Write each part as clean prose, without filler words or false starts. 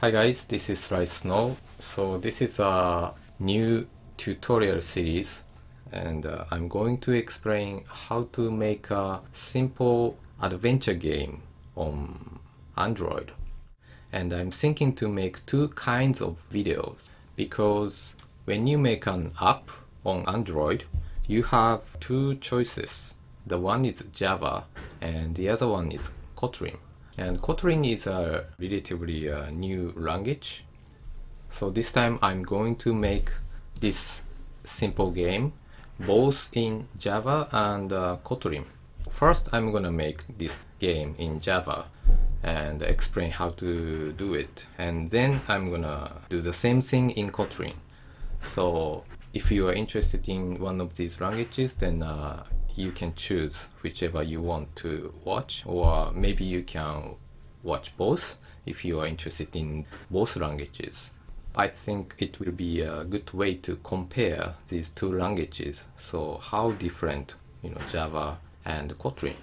Hi guys, this is RyiSnow. So this is a new tutorial series, and I'm going to explain how to make a simple adventure game on Android. And I'm thinking to make two kinds of videos, because when you make an app on Android, you have two choices. The one is Java and the other one is Kotlin. And Kotlin is a relatively new language. So this time I'm going to make this simple game both in Java and Kotlin. First I'm gonna make this game in Java and explain how to do it. And then I'm gonna do the same thing in Kotlin. So if you are interested in one of these languages, then you can choose whichever you want to watch, or maybe you can watch both if you are interested in both languages. I think it will be a good way to compare these two languages, so how different, you know, Java and Kotlin.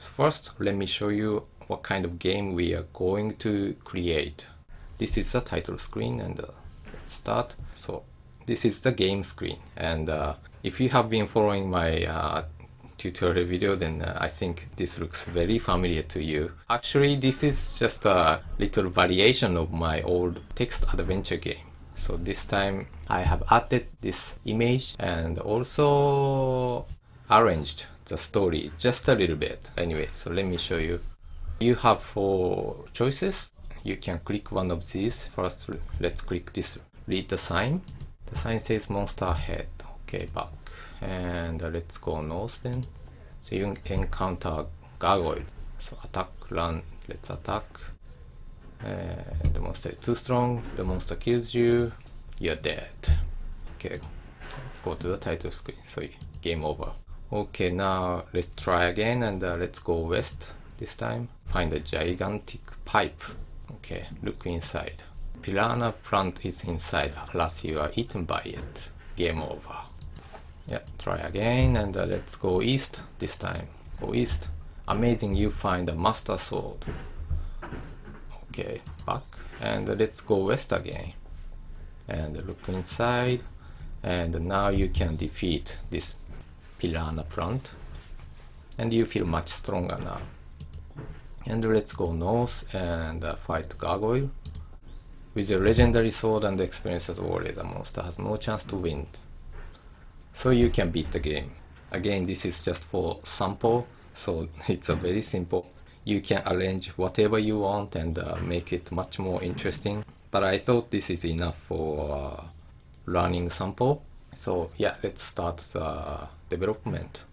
First, let me show you what kind of game we are going to create. This is the title screen, and let's start. So this is the game screen, and if you have been following my tutorial video, then I think this looks very familiar to you. Actually, this is just a little variation of my old text adventure game. So this time I have added this image and also arranged the story just a little bit. Anyway, so let me show you. You have four choices. You can click one of these. First, let's click this read the sign. The sign says monster head. Okay, back, and let's go north then. So you encounter gargoyle. So attack, run. Let's attack. The monster is too strong. The monster kills you. You're dead. Okay, go to the title screen. So game over. Okay, now let's try again, and let's go west this time. Find a gigantic pipe. Okay, look inside. Piranha plant is inside, plus you are eaten by it. Game over. Yeah, try again, and let's go east this time. Go east. Amazing, you find a master sword. Okay, back, and let's go west again. And look inside, and now you can defeat this piranha plant. And you feel much stronger now. And let's go north and fight gargoyle. With your legendary sword and experience as warrior, the monster has no chance to win. So you can beat the game. Again, this is just for sample, so it's a very simple. You can arrange whatever you want and make it much more interesting. But I thought this is enough for running sample. So yeah, let's start the development.